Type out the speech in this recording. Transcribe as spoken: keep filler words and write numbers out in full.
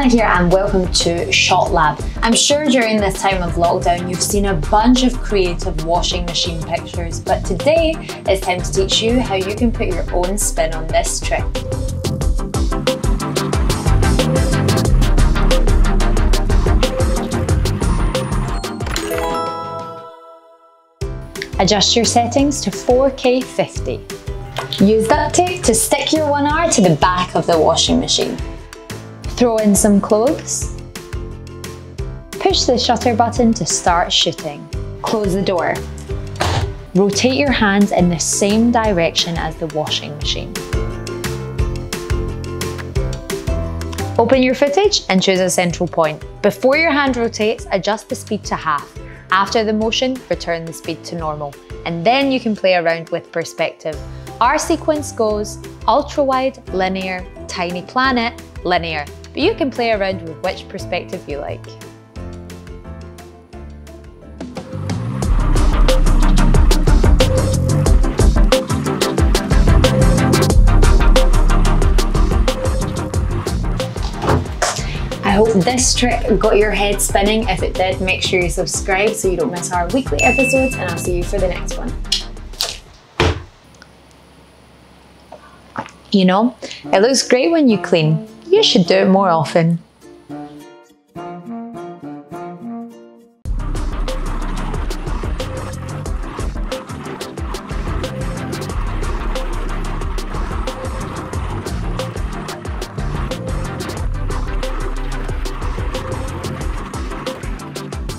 Hannah here and welcome to Shot Lab. I'm sure during this time of lockdown you've seen a bunch of creative washing machine pictures, but today it's time to teach you how you can put your own spin on this trick. Adjust your settings to four K fifty. Use duct tape to stick your one R to the back of the washing machine. Throw in some clothes. Push the shutter button to start shooting. Close the door. Rotate your hands in the same direction as the washing machine. Open your footage and choose a central point. Before your hand rotates, adjust the speed to half. After the motion, return the speed to normal, and then you can play around with perspective. Our sequence goes ultra-wide, linear, tiny planet, linear, but you can play around with which perspective you like. I hope this trick got your head spinning. If it did, make sure you subscribe so you don't miss our weekly episodes, and I'll see you for the next one. You know, it looks great when you clean. You should do it more often.